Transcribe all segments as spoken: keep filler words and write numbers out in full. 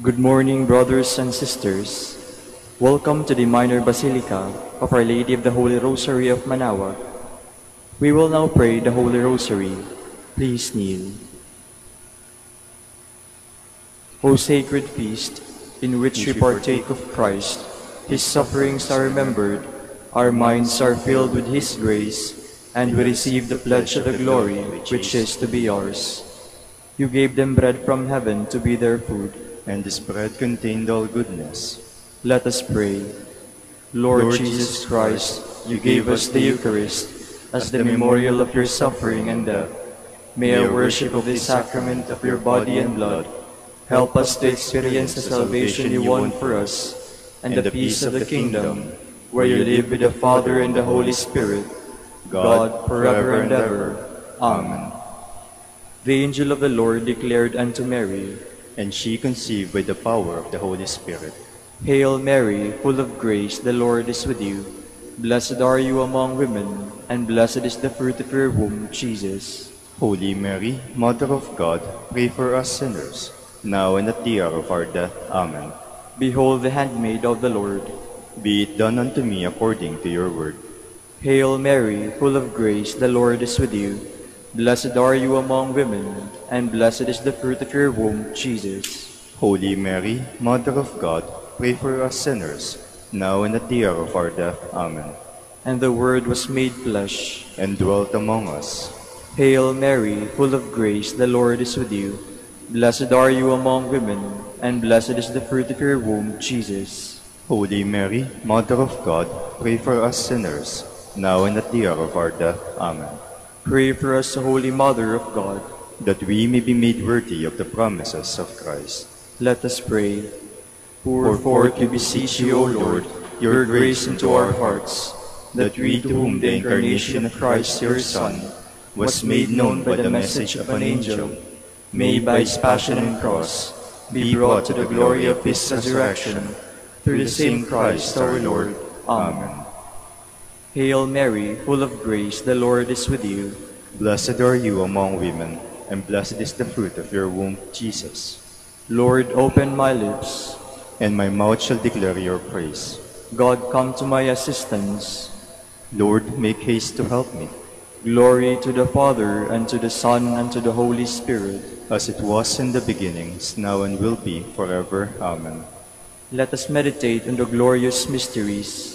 Good morning, brothers and sisters. Welcome to the Minor Basilica of Our Lady of the Holy Rosary of Manaoag. We will now pray the Holy Rosary. Please kneel. O sacred feast, in which we partake of Christ, His sufferings are remembered, our minds are filled with His grace, and we receive the pledge of the glory which is to be ours. You gave them bread from heaven to be their food, and this bread contained all goodness. Let us pray. Lord, Lord Jesus Christ, you gave us the Eucharist as the memorial of your suffering and death. May our worship of this sacrament of your body and blood help us to experience the salvation you won for us and the peace of the kingdom, where you live with the Father and the Holy Spirit, God, forever and ever. Amen. The angel of the Lord declared unto Mary, and she conceived by the power of the Holy Spirit. Hail Mary, full of grace, the Lord is with you. Blessed are you among women, and blessed is the fruit of your womb, Jesus. Holy Mary, Mother of God, pray for us sinners, now and at the hour of our death. Amen. Behold the handmaid of the Lord. Be it done unto me according to your word. Hail Mary, full of grace, the Lord is with you. Blessed are you among women, and blessed is the fruit of your womb, Jesus. Holy Mary, Mother of God, pray for us sinners, now and at the hour of our death. Amen. And the Word was made flesh, and dwelt among us. Hail Mary, full of grace, the Lord is with you. Blessed are you among women, and blessed is the fruit of your womb, Jesus. Holy Mary, Mother of God, pray for us sinners, now and at the hour of our death. Amen. Pray for us, Holy Mother of God, that we may be made worthy of the promises of Christ. Let us pray. Pour forth, we beseech you, O Lord, your grace into our hearts, that we, to whom the incarnation of Christ your Son was made known by the message of an angel, may by his passion and cross be brought to the glory of his resurrection, through the same Christ our Lord. Amen. Hail Mary, full of grace, the Lord is with you. Blessed are you among women, and blessed is the fruit of your womb, Jesus. Lord, open my lips, and my mouth shall declare your praise. God, come to my assistance. Lord, make haste to help me. Glory to the Father, and to the Son, and to the Holy Spirit, as it was in the beginning, now and will be, forever. Amen. Let us meditate on the glorious mysteries.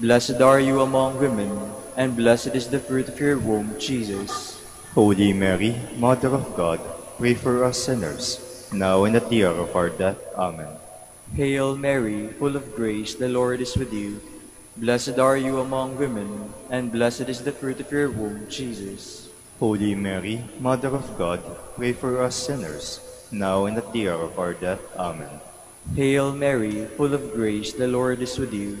Blessed are you among women, and blessed is the fruit of your womb, Jesus. Holy Mary, Mother of God, pray for us sinners, now and at the hour of our death. Amen. Hail Mary, full of grace, the Lord is with you. Blessed are you among women, and blessed is the fruit of your womb, Jesus. Holy Mary, Mother of God, pray for us sinners, now and at the hour of our death. Amen. Hail Mary, full of grace, the Lord is with you.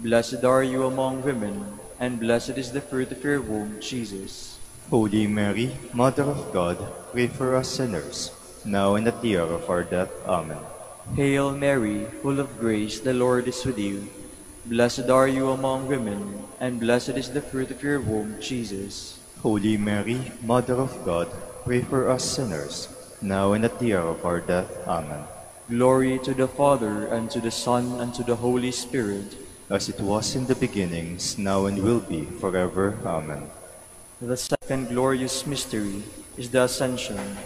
Blessed are you among women, and blessed is the fruit of your womb, Jesus. Holy Mary, Mother of God, pray for us sinners, now and at the hour of our death. Amen. Hail Mary, full of grace, the Lord is with you. Blessed are you among women, and blessed is the fruit of your womb, Jesus. Holy Mary, Mother of God, pray for us sinners, now and at the hour of our death. Amen. Glory to the Father, and to the Son, and to the Holy Spirit, as it was in the beginning, now and will be, forever. Amen. The second glorious mystery is the Ascension.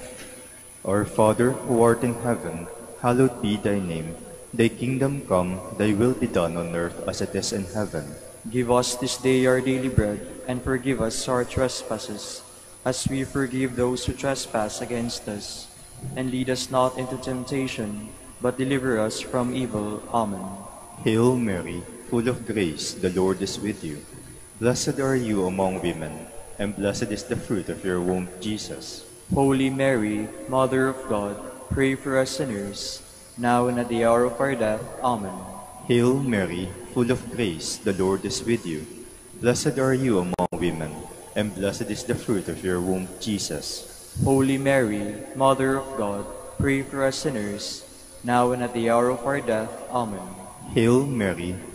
Our Father, who art in heaven, hallowed be thy name. Thy kingdom come, thy will be done on earth as it is in heaven. Give us this day our daily bread, and forgive us our trespasses, as we forgive those who trespass against us. And lead us not into temptation, but deliver us from evil. Amen. Hail Mary, full of grace, the Lord is with you. Blessed are you among women, and blessed is the fruit of your womb, Jesus. Holy Mary, Mother of God, pray for us sinners, now and at the hour of our death. Amen. Hail Mary, full of grace, the Lord is with you. Blessed are you among women, and blessed is the fruit of your womb, Jesus. Holy Mary, Mother of God, pray for us sinners, now and at the hour of our death. Amen. Hail Mary,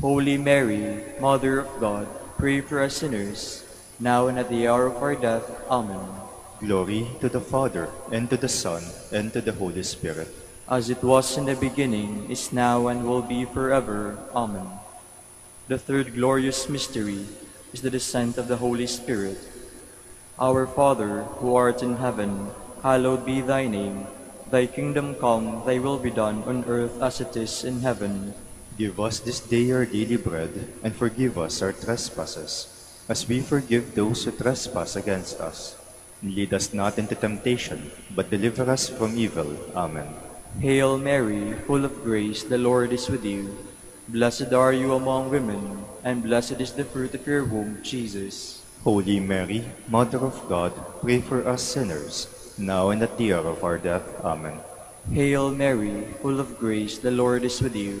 Holy Mary, Mother of God, pray for us sinners, now and at the hour of our death. Amen. Glory to the Father, and to the Son, and to the Holy Spirit. As it was in the beginning, is now, and will be forever. Amen. The third glorious mystery is the descent of the Holy Spirit. Our Father, who art in heaven, hallowed be thy name. Thy kingdom come, thy will be done on earth as it is in heaven. Give us this day our daily bread, and forgive us our trespasses, as we forgive those who trespass against us. And lead us not into temptation, but deliver us from evil. Amen. Hail Mary, full of grace, the Lord is with you. Blessed are you among women, and blessed is the fruit of your womb, Jesus. Holy Mary, Mother of God, pray for us sinners, now and at the hour of our death. Amen. Hail Mary, full of grace, the Lord is with you.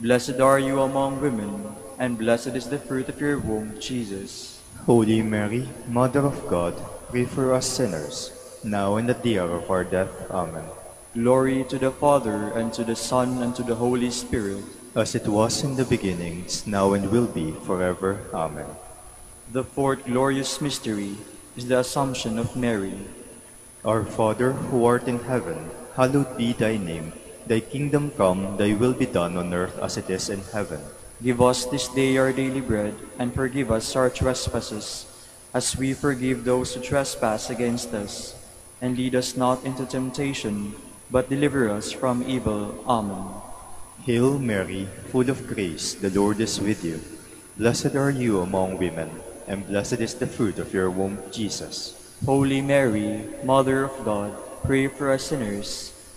Blessed are you among women, and blessed is the fruit of your womb, Jesus. Holy Mary, Mother of God, pray for us sinners, now and at the hour of our death. Amen. Glory to the Father, and to the Son, and to the Holy Spirit, as it was in the beginning, now and will be, forever. Amen. The fourth glorious mystery is the Assumption of Mary. Our Father, who art in heaven, hallowed be thy name. Thy kingdom come, thy will be done on earth as it is in heaven. Give us this day our daily bread, and forgive us our trespasses, as we forgive those who trespass against us. And lead us not into temptation, but deliver us from evil. Amen. Hail Mary, full of grace, the Lord is with you. Blessed are you among women, and blessed is the fruit of your womb, Jesus. Holy Mary, Mother of God, pray for us sinners,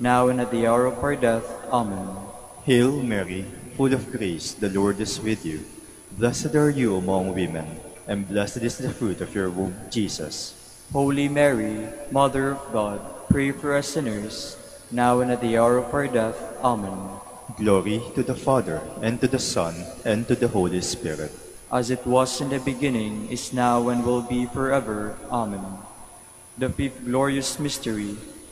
now and at the hour of our death. Amen. Hail Mary, full of grace, the Lord is with you. Blessed are you among women, and blessed is the fruit of your womb, Jesus. Holy Mary, Mother of God, pray for us sinners, now and at the hour of our death. Amen. Glory to the Father, and to the Son, and to the Holy Spirit. As it was in the beginning, is now, and will be forever. Amen. The fifth glorious mystery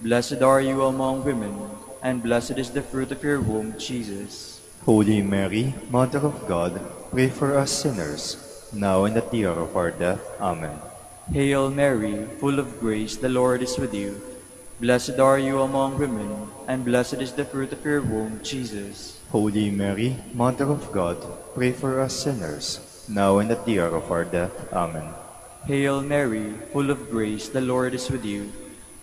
Blessed are you among women, and blessed is the fruit of your womb, Jesus. Holy Mary, Mother of God, pray for us sinners, now and at the hour of our death. Amen. Hail Mary, full of grace, the Lord is with you. Blessed are you among women, and blessed is the fruit of your womb, Jesus. Holy Mary, Mother of God, pray for us sinners, now and at the hour of our death. Amen. Hail Mary, full of grace, the Lord is with you.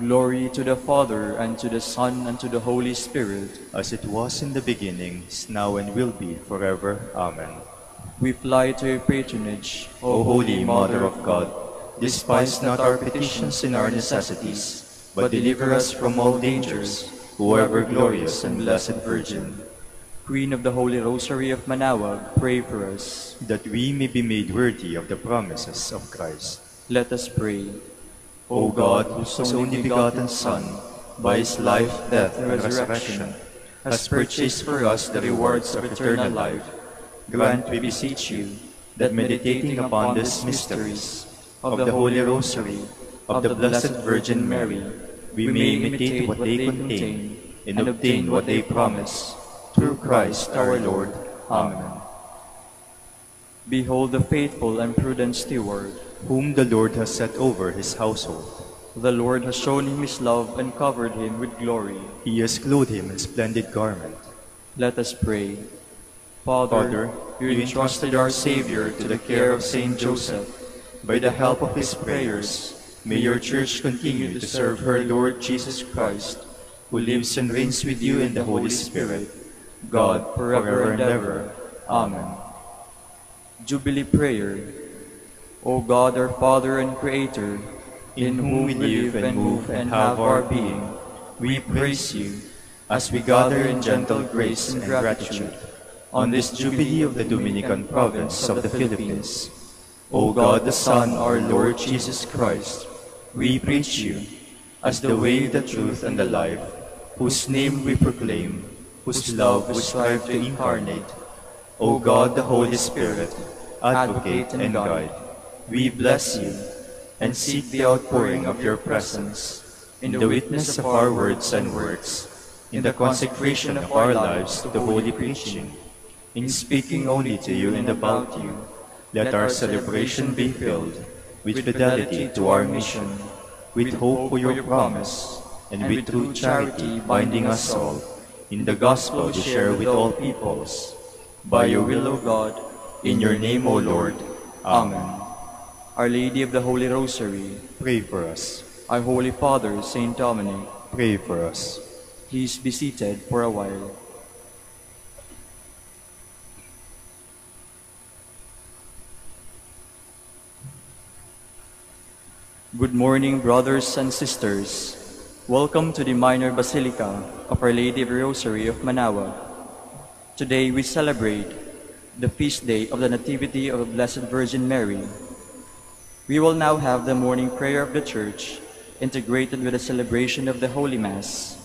Glory to the Father, and to the Son, and to the Holy Spirit, as it was in the beginning, is now, and will be forever. Amen. We fly to your patronage, O Holy Mother of God. Despise not our petitions and our necessities, but deliver us from all dangers, O ever glorious and blessed Virgin. Queen of the Holy Rosary of Manaoag, pray for us, that we may be made worthy of the promises of Christ. Let us pray. O God, whose only begotten Son, by his life, death, and resurrection, has purchased for us the rewards of eternal life, grant, we beseech you, that meditating upon these mysteries of the Holy Rosary of the Blessed Virgin Mary, we may imitate what they contain, and obtain what they promise. Through Christ our Lord. Amen. Behold the faithful and prudent steward, whom the Lord has set over his household. The Lord has shown him his love and covered him with glory. He has clothed him in splendid garment. Let us pray. Father, Father, you entrusted our Savior to the care of Saint Joseph. By the help of his prayers, may your Church continue to serve her Lord Jesus Christ, who lives and reigns with you in the Holy Spirit, God, forever and ever. Amen. Jubilee Prayer. O God, our Father and Creator, in whom we live and move and have our being, we praise you as we gather in gentle grace and gratitude on this Jubilee of the Dominican Province of the Philippines. O God, the Son, our Lord Jesus Christ, we preach you as the way, the truth, and the life, whose name we proclaim, whose love we strive to incarnate. O God, the Holy Spirit, advocate and guide, we bless you and seek the outpouring of your presence in the witness of our words and works, in the consecration of our lives to holy preaching, in speaking only to you and about you. Let our celebration be filled with fidelity to our mission, with hope for your promise, and with true charity binding us all, in the gospel to share with all peoples. By your will, O God, in your name, O Lord. Amen. Our Lady of the Holy Rosary, pray for us. Our Holy Father, Saint Dominic, pray for us. Please be seated for a while. Good morning, brothers and sisters. Welcome to the Minor Basilica of Our Lady of the Rosary of Manaoag. Today we celebrate the feast day of the Nativity of the Blessed Virgin Mary. We will now have the morning prayer of the Church integrated with the celebration of the Holy Mass.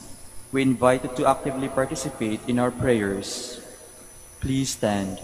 We invite you to actively participate in our prayers. Please stand.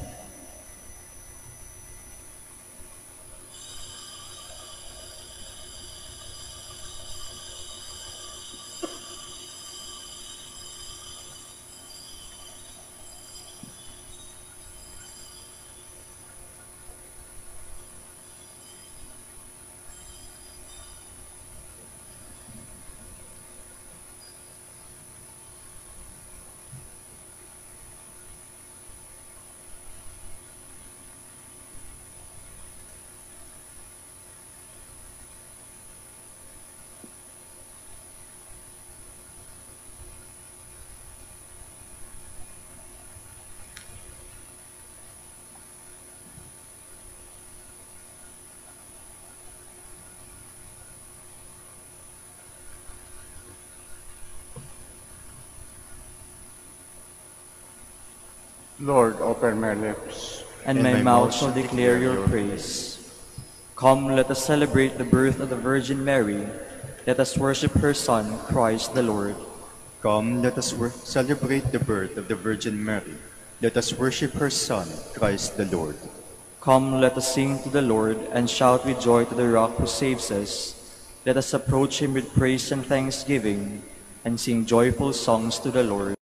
Lord, open my lips, and, and my, my mouth shall declare your praise. Come, let us celebrate the birth of the Virgin Mary. Let us worship her Son, Christ the Lord. Come, let us celebrate the birth of the Virgin Mary. Let us worship her Son, Christ the Lord. Come, let us sing to the Lord, and shout with joy to the Rock who saves us. Let us approach him with praise and thanksgiving, and sing joyful songs to the Lord.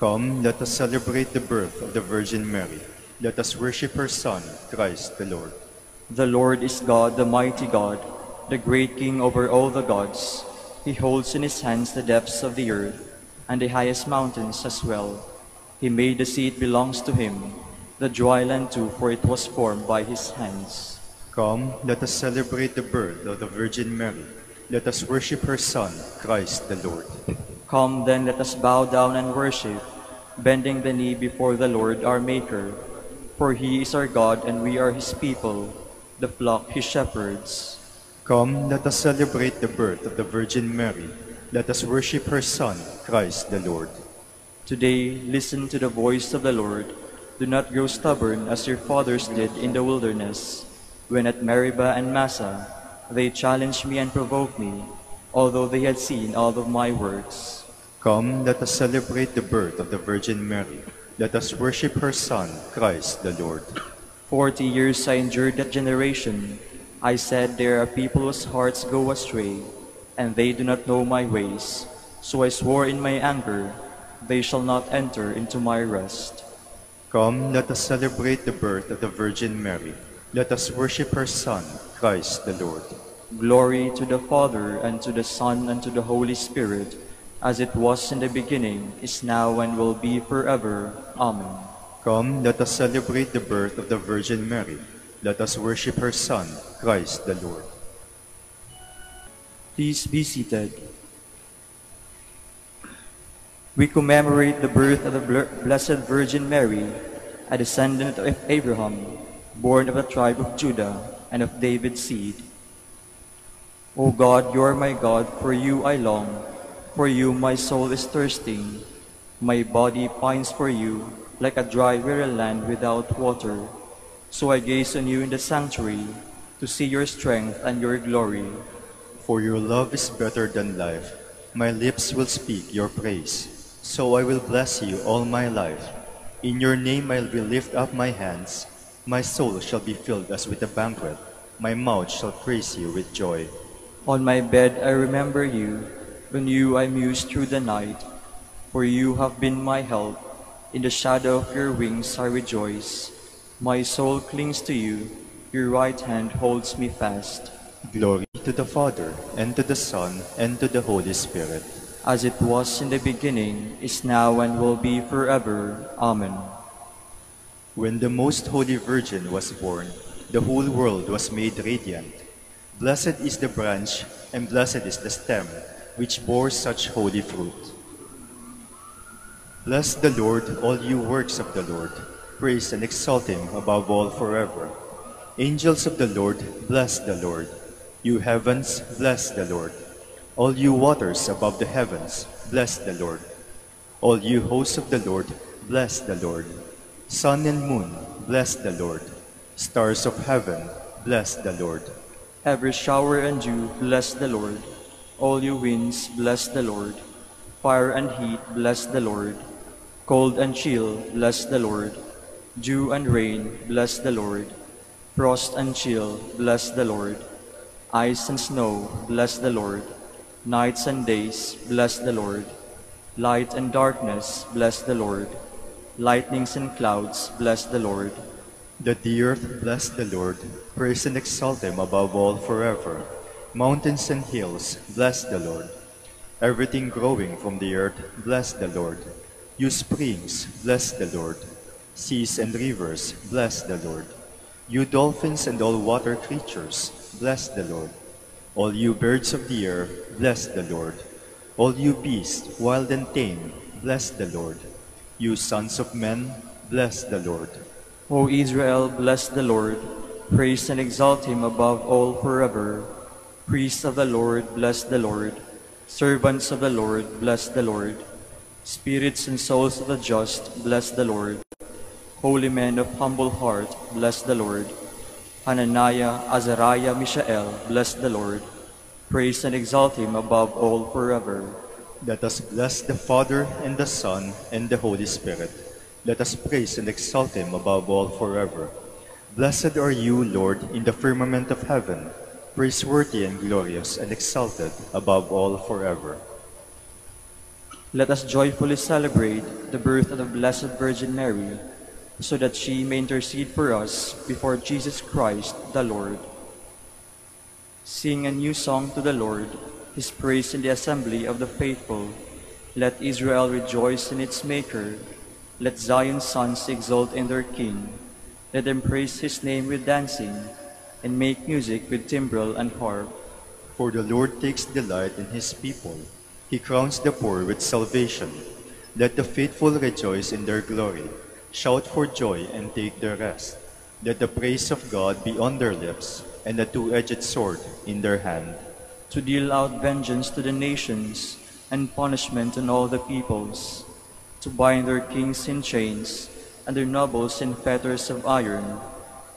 Come, let us celebrate the birth of the Virgin Mary. Let us worship her Son, Christ the Lord. The Lord is God, the mighty God, the great King over all the gods. He holds in his hands the depths of the earth, and the highest mountains as well. He made the sea, it belongs to him, the dry land too, for it was formed by his hands. Come, let us celebrate the birth of the Virgin Mary. Let us worship her Son, Christ the Lord. Come then, let us bow down and worship, bending the knee before the Lord our Maker. For he is our God, and we are his people, the flock his shepherds. Come, let us celebrate the birth of the Virgin Mary. Let us worship her Son, Christ the Lord. Today, listen to the voice of the Lord. Do not grow stubborn as your fathers did in the wilderness, when at Meribah and Massah they challenged me and provoked me, although they had seen all of my works. Come, let us celebrate the birth of the Virgin Mary. Let us worship her Son, Christ the Lord. Forty years I endured that generation. I said, there are people whose hearts go astray, and they do not know my ways. So I swore in my anger, they shall not enter into my rest. Come, let us celebrate the birth of the Virgin Mary. Let us worship her Son, Christ the Lord. Glory to the Father, and to the Son, and to the Holy Spirit, as it was in the beginning, is now, and will be forever. Amen. Come, let us celebrate the birth of the Virgin Mary. Let us worship her Son, Christ the Lord. Please be seated. We commemorate the birth of the Blessed Virgin Mary, a descendant of Abraham, born of the tribe of Judah and of David's seed. O God, you are my God, for you I long. For you my soul is thirsting, my body pines for you, like a dry, weary land without water. So I gaze on you in the sanctuary, to see your strength and your glory. For your love is better than life, my lips will speak your praise. So I will bless you all my life. In your name I will lift up my hands, my soul shall be filled as with a banquet, my mouth shall praise you with joy. On my bed I remember you, on you I muse through the night, for you have been my help. In the shadow of your wings I rejoice. My soul clings to you, your right hand holds me fast. Glory to the Father, and to the Son, and to the Holy Spirit. As it was in the beginning, is now, and will be forever. Amen. When the Most Holy Virgin was born, the whole world was made radiant. Blessed is the branch, and blessed is the stem, which bore such holy fruit. Bless the Lord, all you works of the Lord. Praise and exalt him above all forever. Angels of the Lord, bless the Lord. You heavens, bless the Lord. All you waters above the heavens, bless the Lord. All you hosts of the Lord, bless the Lord. Sun and moon, bless the Lord. Stars of heaven, bless the Lord. Every shower and dew, bless the Lord. All you winds, bless the Lord. Fire and heat, bless the Lord. Cold and chill, bless the Lord. Dew and rain, bless the Lord. Frost and chill, bless the Lord. Ice and snow, bless the Lord. Nights and days, bless the Lord. Light and darkness, bless the Lord. Lightnings and clouds, bless the Lord. Let the earth bless the Lord. Praise and exalt him above all forever. Mountains and hills, bless the Lord. Everything growing from the earth, bless the Lord. You springs, bless the Lord. Seas and rivers, bless the Lord. You dolphins and all water creatures, bless the Lord. All you birds of the air, bless the Lord. All you beasts, wild and tame, bless the Lord. You sons of men, bless the Lord. O Israel, bless the Lord. Praise and exalt him above all forever. Priests of the Lord, bless the Lord. Servants of the Lord, bless the Lord. Spirits and souls of the just, bless the Lord. Holy men of humble heart, bless the Lord. Hananiah, Azariah, Mishael, bless the Lord. Praise and exalt him above all forever. Let us bless the Father, and the Son, and the Holy Spirit. Let us praise and exalt him above all forever. Blessed are you, Lord, in the firmament of heaven, praiseworthy and glorious and exalted above all forever. Let us joyfully celebrate the birth of the Blessed Virgin Mary, so that she may intercede for us before Jesus Christ the Lord. Sing a new song to the Lord, his praise in the assembly of the faithful. Let Israel rejoice in its Maker. Let Zion's sons exult in their King. Let them praise his name with dancing, and make music with timbrel and harp. For the Lord takes delight in his people. He crowns the poor with salvation. Let the faithful rejoice in their glory. Shout for joy and take their rest. Let the praise of God be on their lips, and a two-edged sword in their hand, to deal out vengeance to the nations, and punishment on all the peoples, to bind their kings in chains, and their nobles in fetters of iron,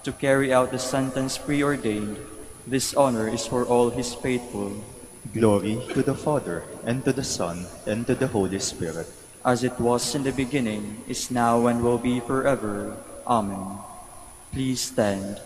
to carry out the sentence preordained. This honor is for all his faithful. Glory to the Father, and to the Son, and to the Holy Spirit. As it was in the beginning, is now, and will be forever. Amen. Please stand.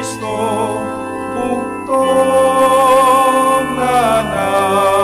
Cristo, bukto na na.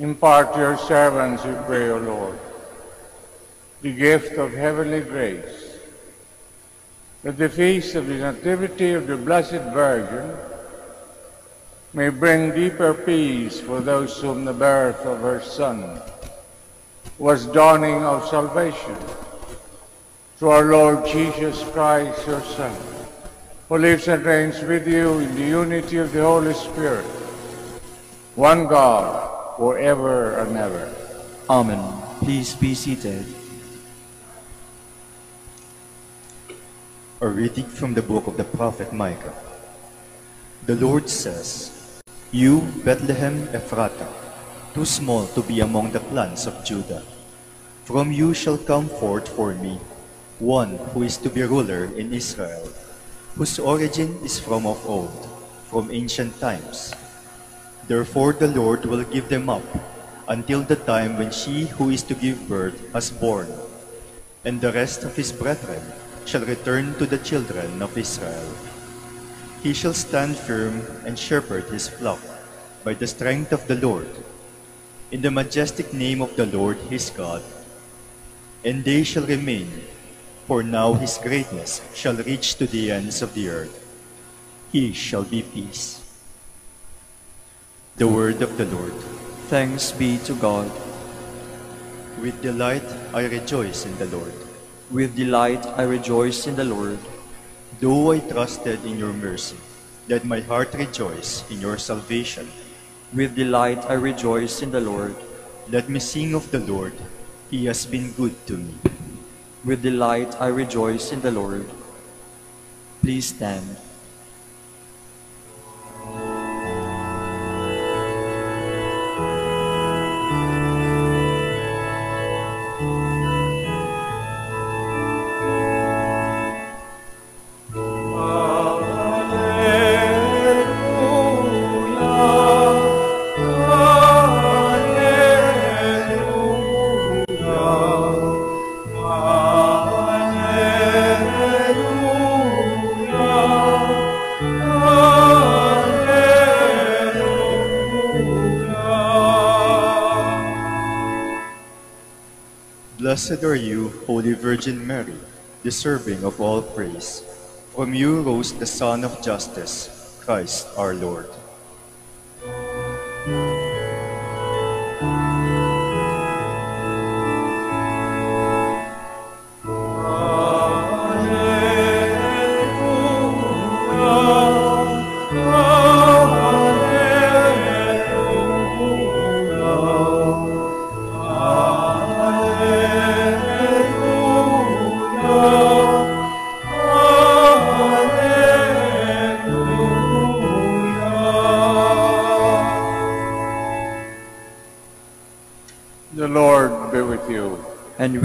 Impart to your servants, we pray, O Lord, the gift of heavenly grace, that the feast of the Nativity of the Blessed Virgin may bring deeper peace for those whom the birth of her Son was dawning of salvation. Through our Lord Jesus Christ, your Son, who lives and reigns with you in the unity of the Holy Spirit, one God, forever and ever. Amen. Please be seated. A reading from the book of the prophet Micah. The Lord says, "You, Bethlehem Ephrathah, too small to be among the clans of Judah, from you shall come forth for me one who is to be ruler in Israel, whose origin is from of old, from ancient times. Therefore the Lord will give them up until the time when she who is to give birth has born, and the rest of his brethren shall return to the children of Israel. He shall stand firm and shepherd his flock by the strength of the Lord, in the majestic name of the Lord his God. And they shall remain, for now his greatness shall reach to the ends of the earth. He shall be peace." The word of the Lord. Thanks be to God. With delight I rejoice in the Lord. With delight I rejoice in the Lord. Though I trusted in your mercy, let my heart rejoice in your salvation. With delight I rejoice in the Lord. Let me sing of the Lord. He has been good to me. With delight I rejoice in the Lord. Please stand. Blessed are you, Holy Virgin Mary, deserving of all praise. From you rose the Son of Justice, Christ our Lord.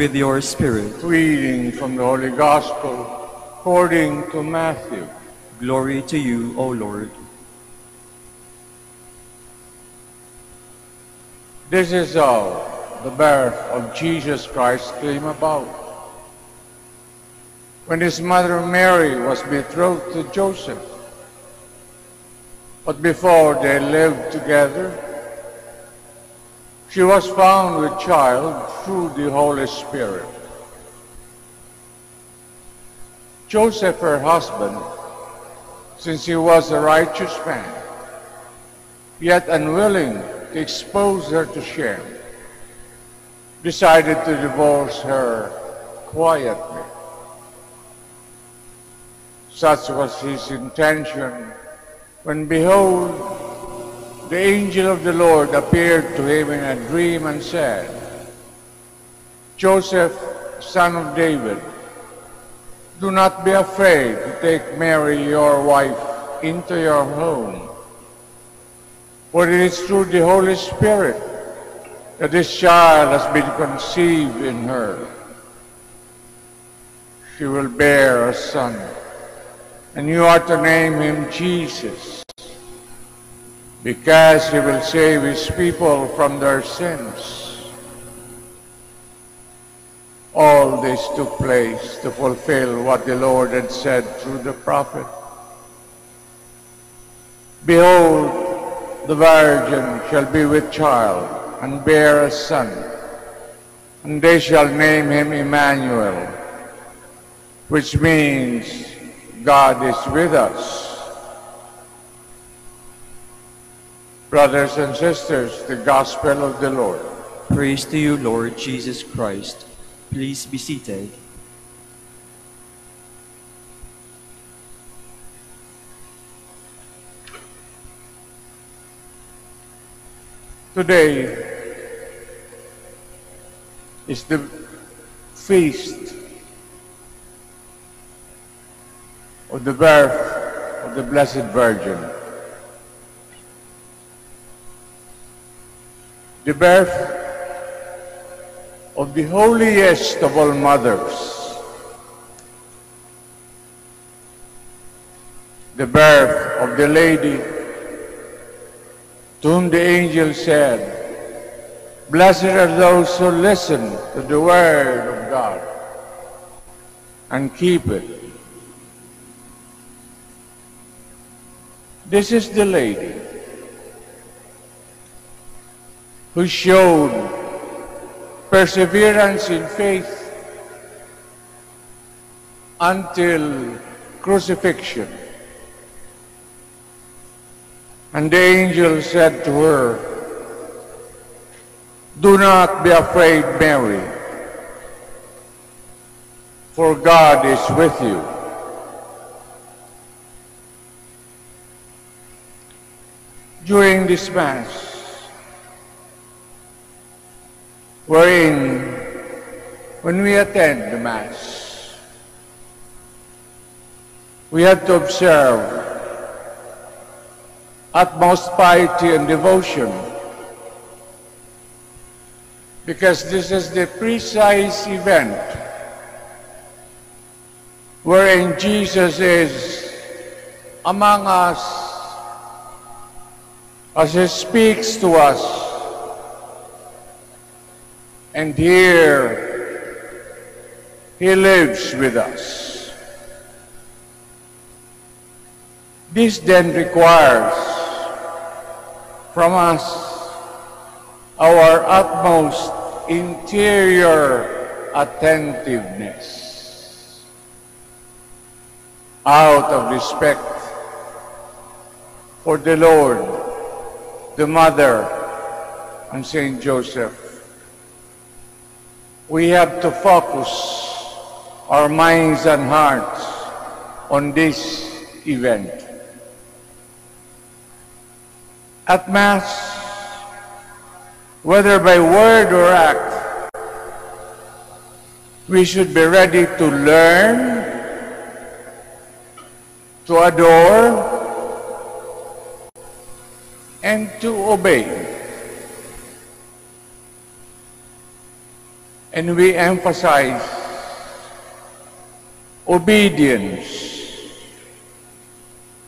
With your spirit. Reading from the Holy Gospel according to Matthew. Glory to you, O Lord. This is how the birth of Jesus Christ came about. When his mother Mary was betrothed to Joseph, but before they lived together, she was found with child through the Holy Spirit. Joseph, her husband, since he was a righteous man, yet unwilling to expose her to shame, decided to divorce her quietly. Such was his intention when, behold, the angel of the Lord appeared to him in a dream and said, "Joseph, son of David, do not be afraid to take Mary, your wife, into your home. For it is through the Holy Spirit that this child has been conceived in her. She will bear a son, and you are to name him Jesus, because he will save his people from their sins." All this took place to fulfill what the Lord had said through the prophet, "Behold, the virgin shall be with child and bear a son, and they shall name him Emmanuel, which means God is with us. Brothers and sisters, the Gospel of the Lord. Praise to you, Lord Jesus Christ. Please be seated. Today is the feast of the birth of the Blessed Virgin. The birth of the holiest of all mothers. The birth of the Lady to whom the angel said, "Blessed are those who listen to the word of God and keep it." This is the Lady who showed perseverance in faith until crucifixion. And the angel said to her, "Do not be afraid, Mary, for God is with you." During this Mass, wherein, when we attend the Mass, we have to observe utmost piety and devotion, because this is the precise event wherein Jesus is among us as he speaks to us, and here he lives with us. This then requires from us our utmost interior attentiveness, out of respect for the Lord, the Mother, and Saint Joseph. We have to focus our minds and hearts on this event. At Mass, whether by word or act, we should be ready to learn, to adore, and to obey. And we emphasize obedience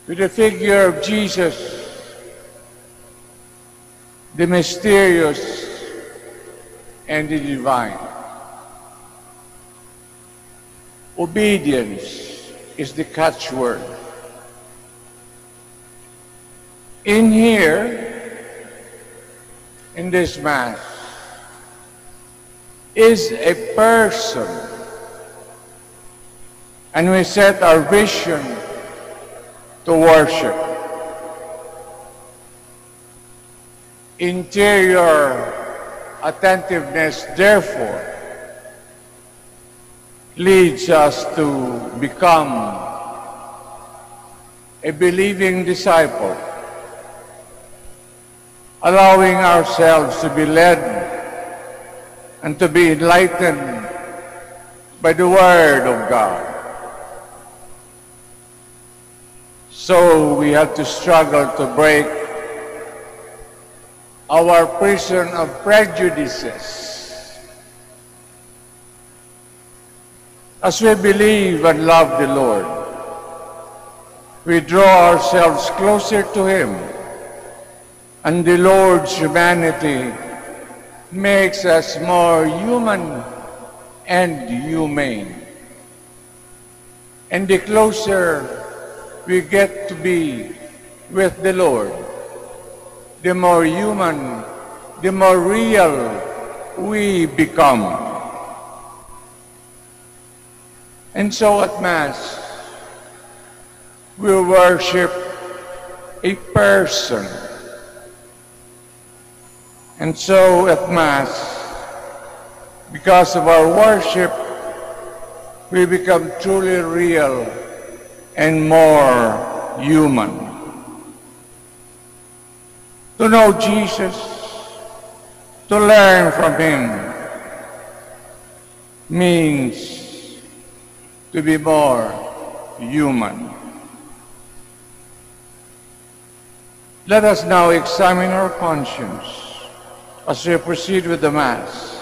to the figure of Jesus, the mysterious and the divine. Obedience is the catchword. In here, in this Mass, is a person, and we set our vision to worship. Interior attentiveness, therefore, leads us to become a believing disciple, allowing ourselves to be led and to be enlightened by the Word of God. So we have to struggle to break our prison of prejudices. As we believe and love the Lord, we draw ourselves closer to Him, and the Lord's humanity makes us more human and humane. And the closer we get to be with the Lord, the more human the more real we become. And so at Mass, we worship a person. And so at Mass, because of our worship, we become truly real and more human. To know Jesus, to learn from Him, means to be more human. Let us now examine our conscience as we proceed with the Mass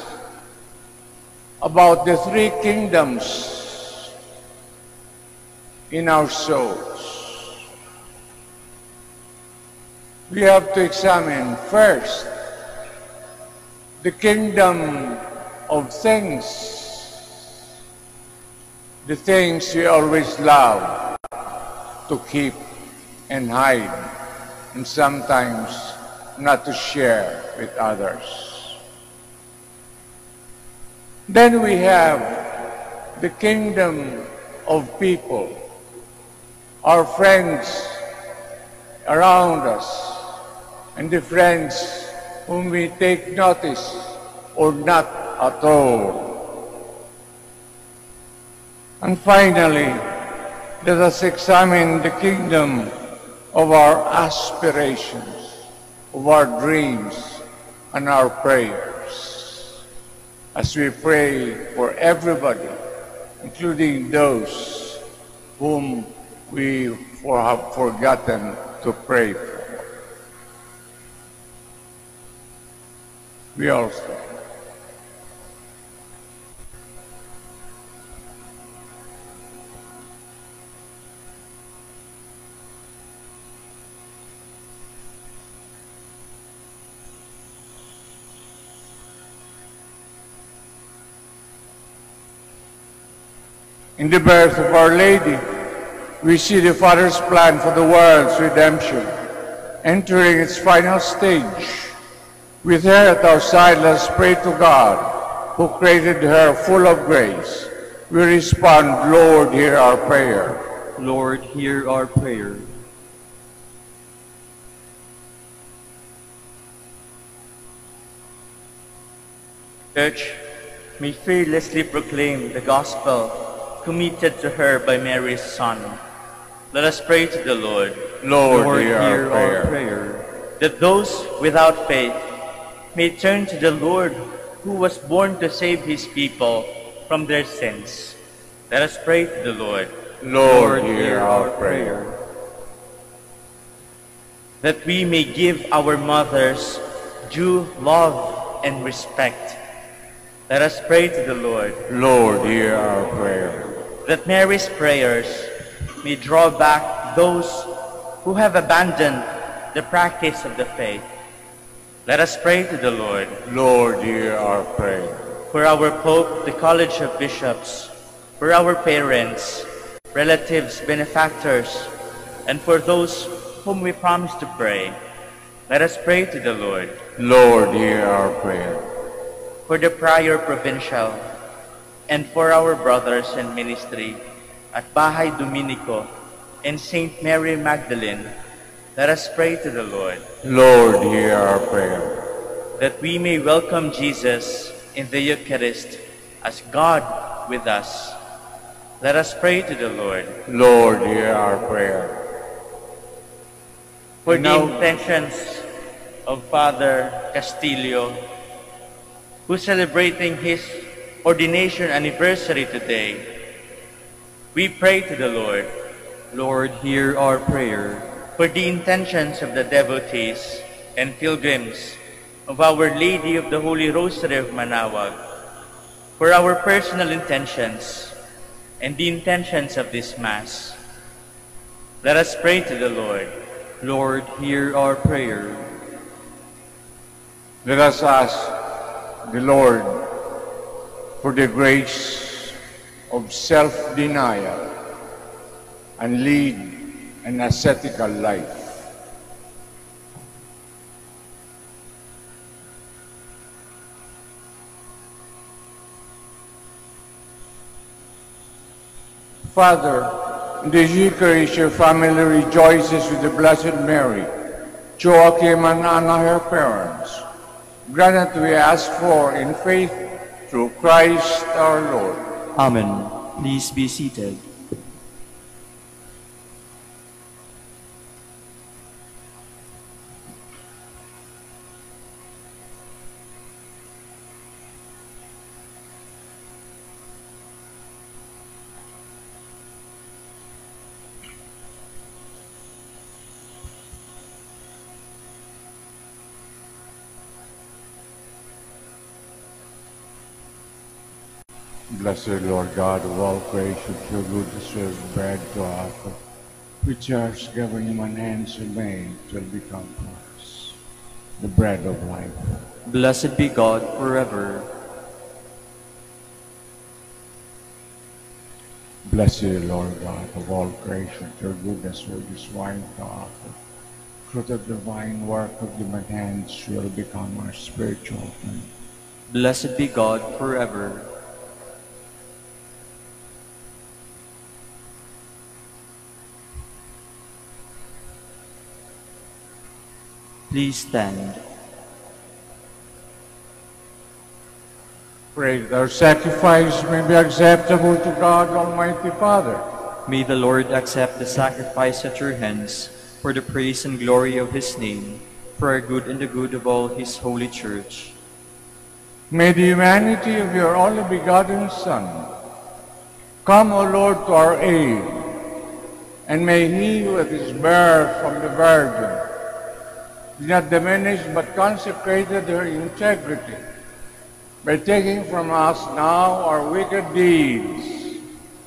about the three kingdoms in our souls. We have to examine first the kingdom of things. The things we always love to keep and hide, and sometimes not to share with others. Then we have the kingdom of people, our friends around us, and the friends whom we take notice or not at all. And finally, let us examine the kingdom of our aspirations, of our dreams, and our prayers, as we pray for everybody, including those whom we have forgotten to pray for. We also. In the birth of Our Lady, we see the Father's plan for the world's redemption entering its final stage. With her at our side, let us pray to God, who created her full of grace. We respond, Lord, hear our prayer. Lord, hear our prayer. Church may fearlessly proclaim the gospel committed to her by Mary's Son. Let us pray to the Lord. Lord, Lord hear, hear our, prayer. our prayer. That those without faith may turn to the Lord, who was born to save His people from their sins. Let us pray to the Lord. Lord, Lord hear, hear our prayer. prayer. That we may give our mothers due love and respect. Let us pray to the Lord. Lord, hear our prayer. That Mary's prayers may draw back those who have abandoned the practice of the faith. Let us pray to the Lord. Lord, hear our prayer. For our Pope, the College of Bishops, for our parents, relatives, benefactors, and for those whom we promise to pray, let us pray to the Lord. Lord, hear our prayer. For the Prior Provincial, and for our brothers in ministry at Bahay Dominico and Saint Mary Magdalene, let us pray to the Lord. Lord, hear our prayer. That we may welcome Jesus in the Eucharist as God with us. Let us pray to the Lord. Lord, hear our prayer. For the intentions of Father Castillo, who's celebrating his ordination anniversary today, we pray to the Lord. Lord, hear our prayer. For the intentions of the devotees and pilgrims of Our Lady of the Holy Rosary of Manaoag, for our personal intentions and the intentions of this Mass, let us pray to the Lord. Lord, hear our prayer. Let us ask the Lord for the grace of self-denial and lead an ascetical life. Father, in this Eucharist, your family rejoices with the Blessed Mary, Joachim and Anna, her parents. Grant that we ask for in faith through Christ our Lord. Amen. Please be seated. Blessed Lord God of all creation, your goodness is bread to offer, which has given human hands and made to become for us the bread of life. Blessed be God forever. Blessed Lord God of all creation, your goodness is wine to offer, fruit of the divine work of human hands will become our spiritual food. Blessed be God forever. Please stand. Pray that our sacrifice may be acceptable to God, Almighty Father. May the Lord accept the sacrifice at your hands for the praise and glory of his name, for our good and the good of all his holy church. May the humanity of your only begotten Son come, O Lord, to our aid, and may he who is birth from the Virgin did not diminish but consecrated her integrity by taking from us now our wicked deeds.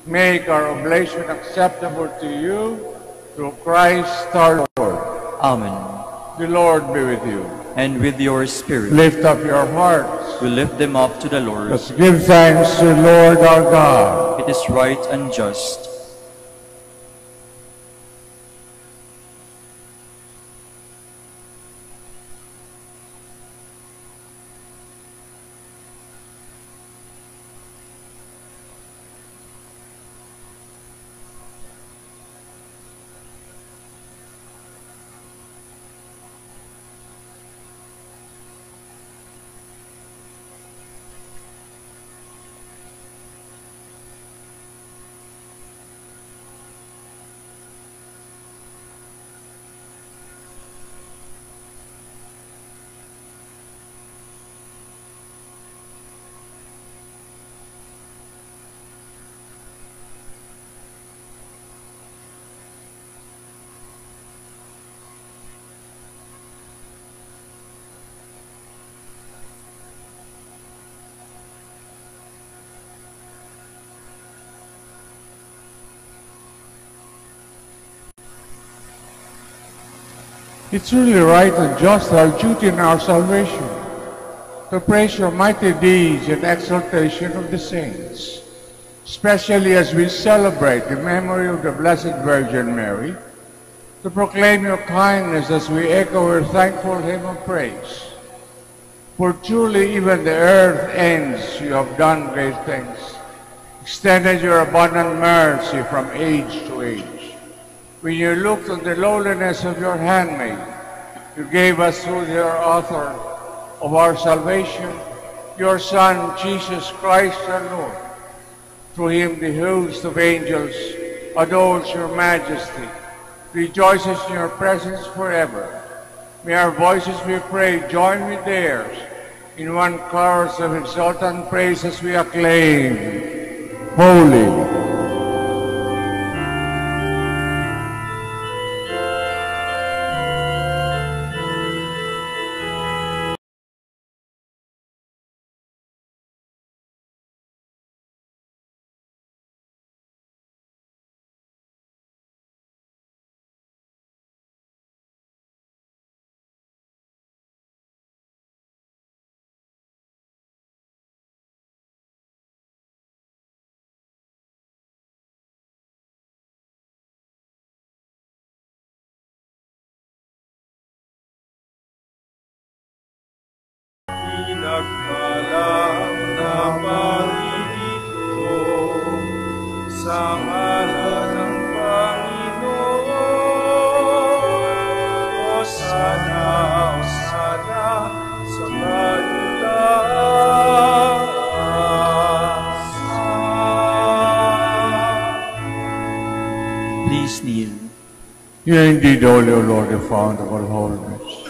Make our oblation acceptable to you through Christ our Lord. Amen. The Lord be with you. And with your spirit. Lift up your hearts. We lift them up to the Lord. Let's give thanks to the Lord our God. It is right and just. It's really right and just, our duty and our salvation, to praise your mighty deeds and exaltation of the saints, especially as we celebrate the memory of the Blessed Virgin Mary, to proclaim your kindness as we echo her thankful hymn of praise. For truly even the earth ends, you have done great things, extended your abundant mercy from age to age. When you looked on the lowliness of your handmaid, you gave us through the author of our salvation, your Son, Jesus Christ our Lord. Through him the host of angels adores your majesty, rejoices in your presence forever. May our voices, we pray, join with theirs in one chorus of exultant praise as we acclaim, Holy. Malam na parito sa You are indeed holy, O Lord, the fount of all holiness.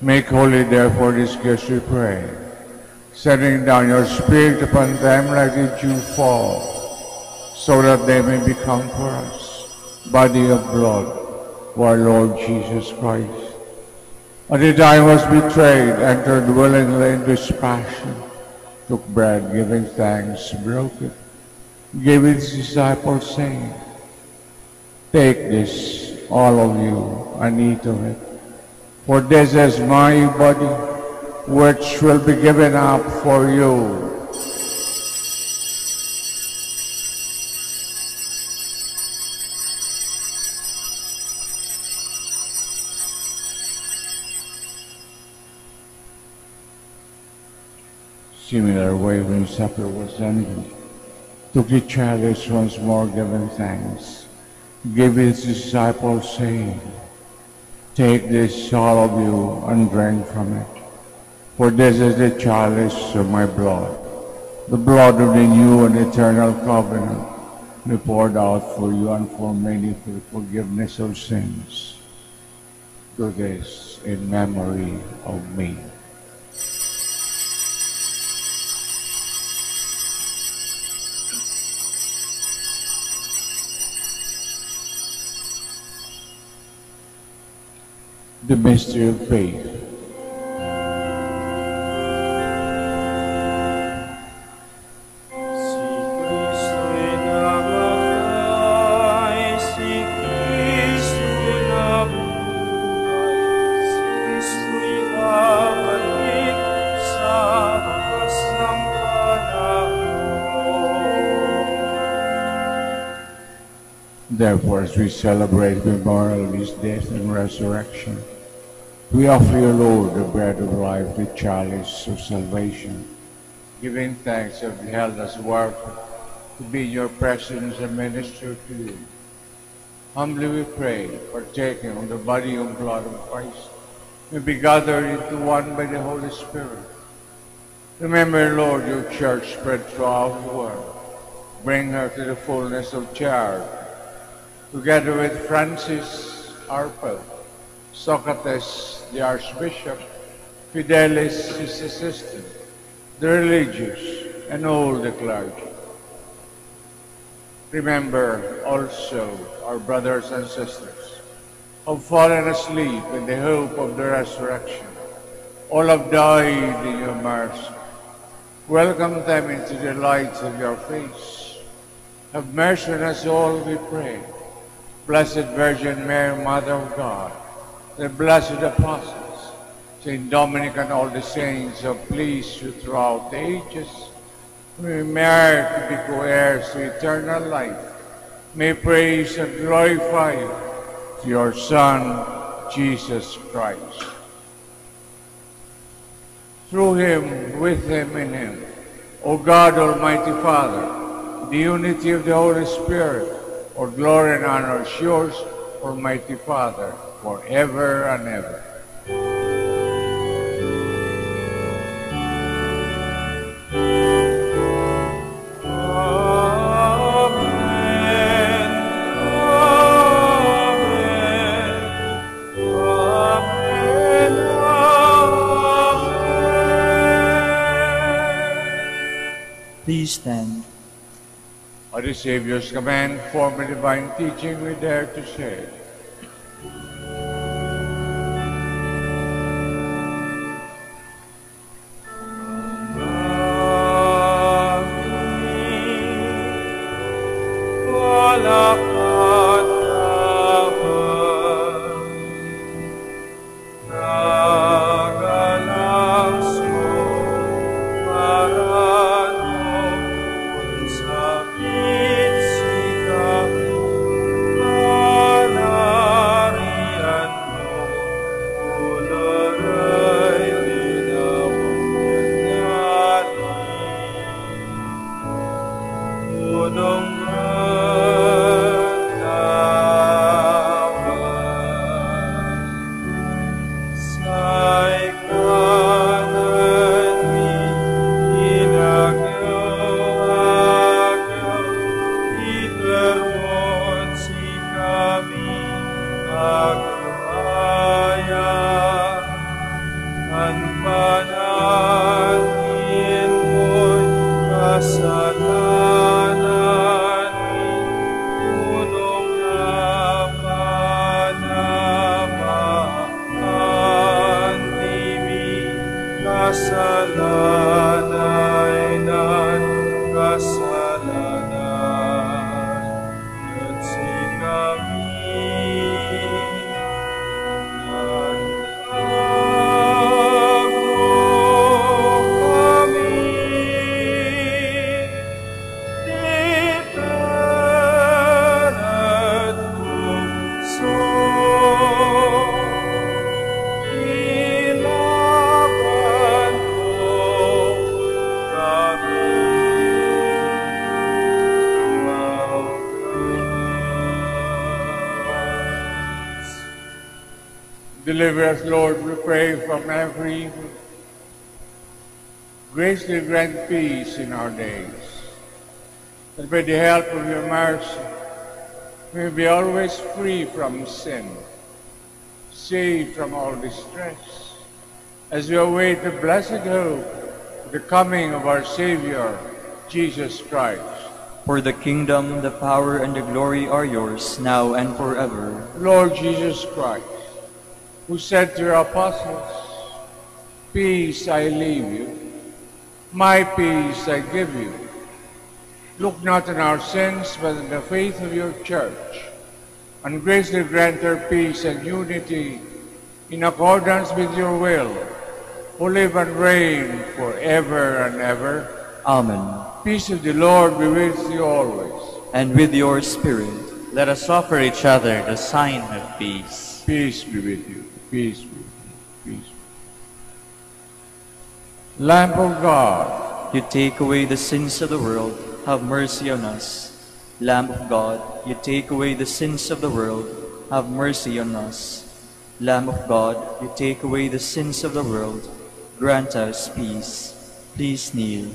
Make holy, therefore, this guest, we pray, sending down your Spirit upon them like the dew fall, so that they may become for us body of blood of our Lord Jesus Christ. At the time he was betrayed, entered willingly into his passion, took bread, giving thanks, broke it, gave it to his disciples, saying, "Take this, all of you, and eat of it, for this is my body, which will be given up for you." Similar way, when supper was ended, took the chalice once more, giving thanks, gave it to his disciples, saying, "Take this, all of you, and drink from it, for this is the chalice of my blood, the blood of the new and eternal covenant, be poured out for you and for many for the forgiveness of sins. Do this in memory of me." The mystery of faith. Therefore, as we celebrate the memorial of his death and resurrection, we offer you, Lord, the bread of life, the chalice of salvation, giving thanks that we held us worthy to be in your presence and minister to you. Humbly we pray, partaking of the body and blood of Christ, may be gathered into one by the Holy Spirit. Remember, Lord, your church spread throughout the world. Bring her to the fullness of charity, together with Francis, our Pope, Socrates, the Archbishop, Fidelis, his assistant, the religious, and all the clergy. Remember also our brothers and sisters who have fallen asleep in the hope of the resurrection. All have died in your mercy. Welcome them into the light of your face. Have mercy on us all, we pray. Blessed Virgin Mary, Mother of God, the blessed apostles, Saint Dominic, and all the saints who please you throughout the ages, we merit to be co-heirs to eternal life. May praise and glorify you to your Son, Jesus Christ. Through him, with him, in him, O God, Almighty Father, the unity of the Holy Spirit, all glory and honor is yours, Almighty Father, forever and ever. Please stand. At the Savior's command, form a divine teaching, we dare to say, Kasalanainan, kasalanan, ketsi kami dan roh kami dipenetku so. Deliver us, Lord, we pray, from every evil. Graciously grant peace in our days, that by the help of your mercy we may be always free from sin, saved from all distress, as we await the blessed hope of the coming of our Savior, Jesus Christ. For the kingdom, the power, and the glory are yours, now and forever. Lord Jesus Christ, who said to your apostles, "Peace I leave you, my peace I give you. Look not on our sins, but on the faith of your church, and graciously grant her peace and unity in accordance with your will, who live and reign forever and ever. Amen." Peace of the Lord be with you always. And with your spirit. Let us offer each other the sign of peace. Peace be with you. Peace be with you. Peace. Lamb of God, you take away the sins of the world, have mercy on us. Lamb of God, you take away the sins of the world, have mercy on us. Lamb of God, you take away the sins of the world, grant us peace. Please kneel.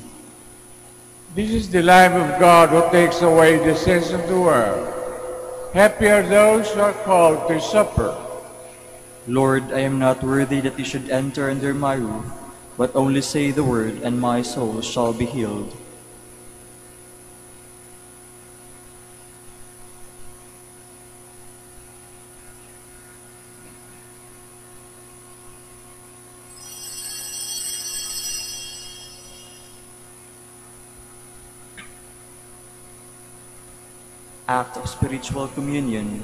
This is the Lamb of God who takes away the sins of the world. Happy are those who are called to supper. Lord, I am not worthy that you should enter under my roof, but only say the word, and my soul shall be healed. Act of spiritual communion.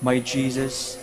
My Jesus,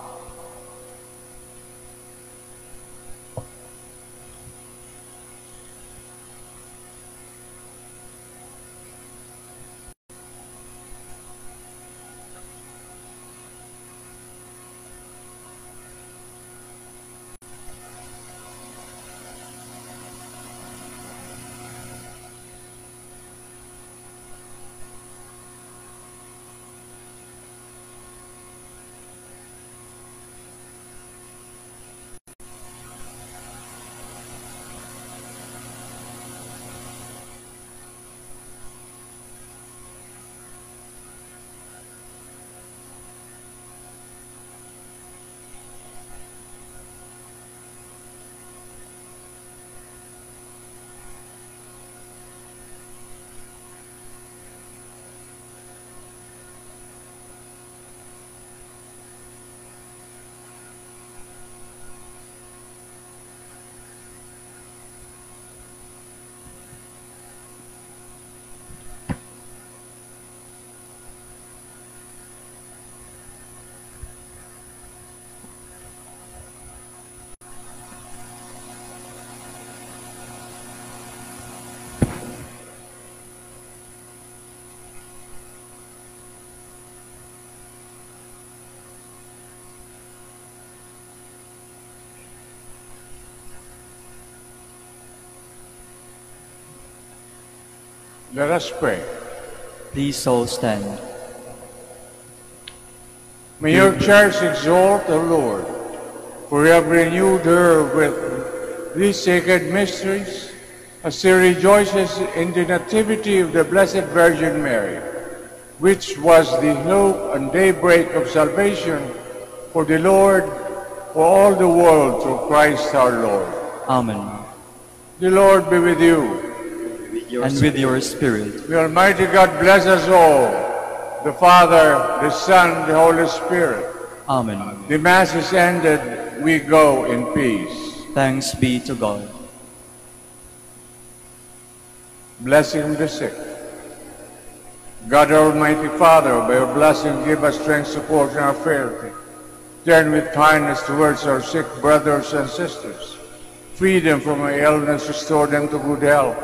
Let us pray. Please all stand. May your church exalt the Lord, for you have renewed her with these sacred mysteries, as she rejoices in the nativity of the Blessed Virgin Mary, which was the hope and daybreak of salvation for the Lord, for all the world, through Christ our Lord. Amen. The Lord be with you. With your and spirit. With your spirit. May Almighty God bless us all, the Father, the Son, the Holy Spirit. Amen. The Mass is ended. We go in peace. Thanks be to God. Blessing the sick. God Almighty Father, by your blessing, give us strength, support, and our frailty. Turn with kindness towards our sick brothers and sisters. Free them from our illness, restore them to good health.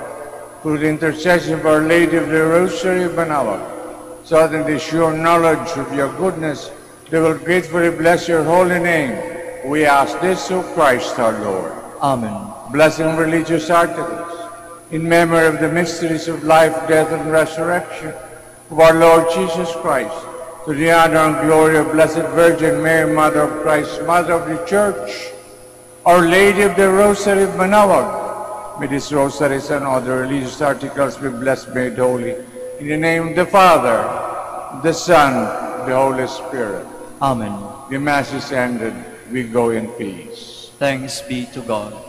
Through the intercession of Our Lady of the Rosary of Manaoag, so that in the sure knowledge of your goodness, they will gratefully bless your holy name. We ask this through Christ our Lord. Amen. Blessing religious articles. In memory of the mysteries of life, death, and resurrection of our Lord Jesus Christ, to the honor and glory of Blessed Virgin Mary, Mother of Christ, Mother of the Church, Our Lady of the Rosary of Manaoag, may these rosaries and other religious articles be blessed, made holy. In the name of the Father, the Son, the Holy Spirit. Amen. The Mass is ended. We go in peace. Thanks be to God.